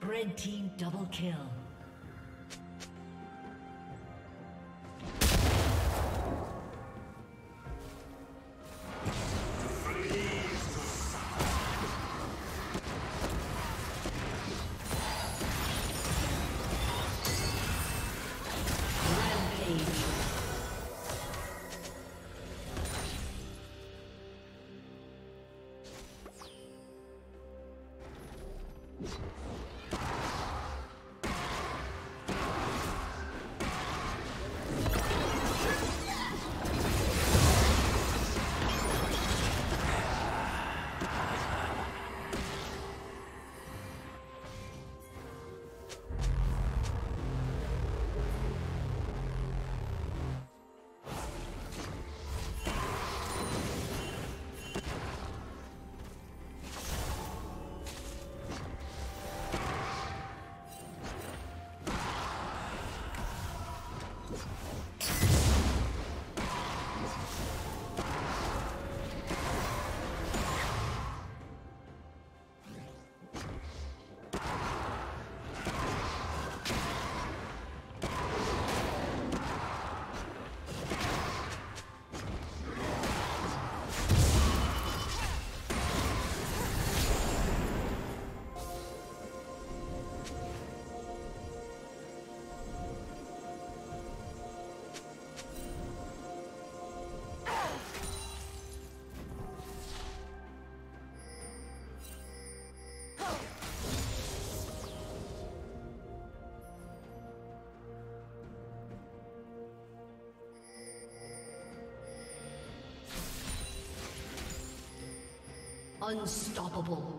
Red team double kill. Unstoppable.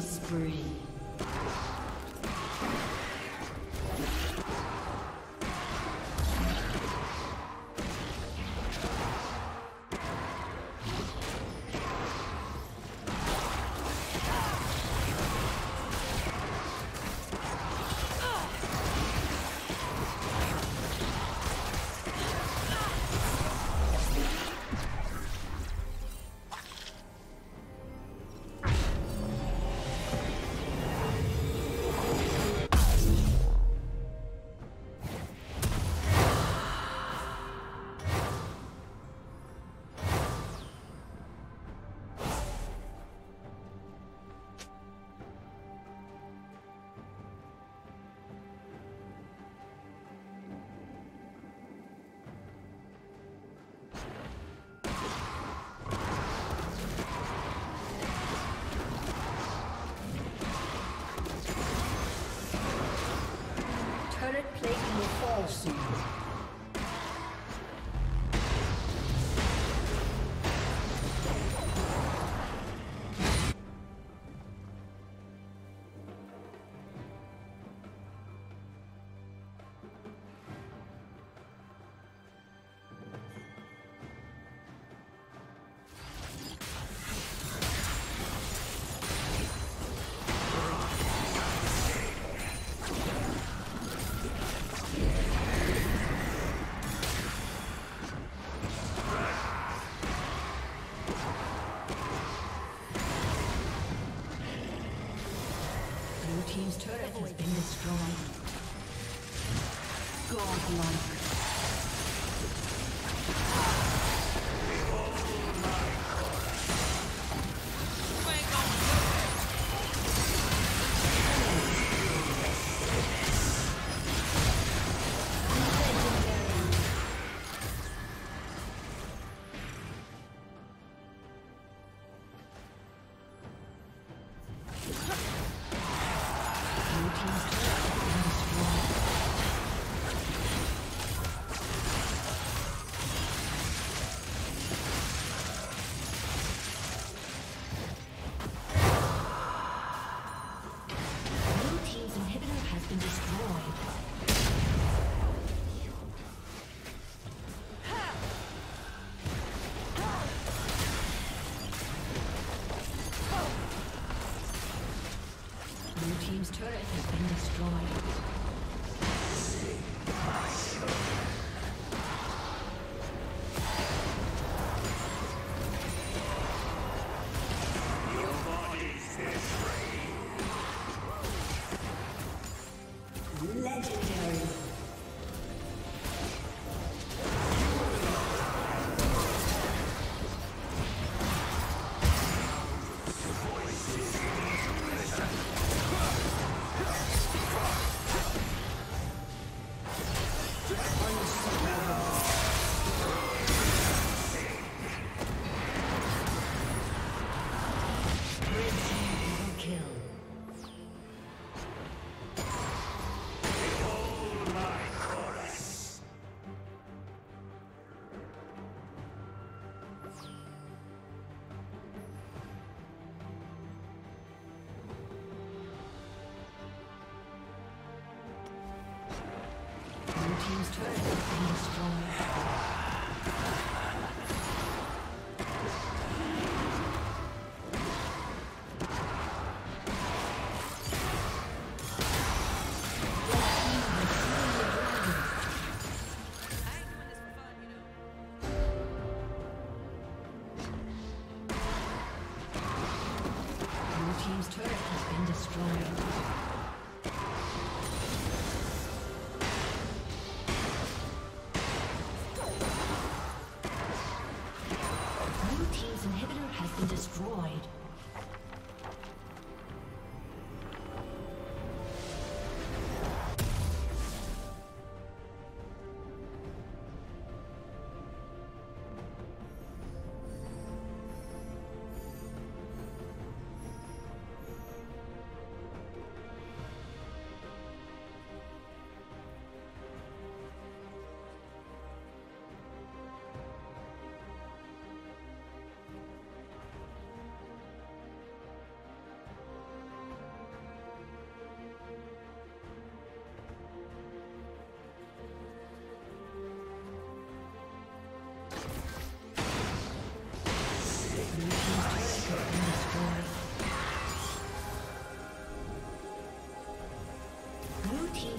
Spree. See you. Team's turret has been destroyed. Godlike. Team's turret has been destroyed. turret has been destroyed. Team's turret has been destroyed. Destroyed.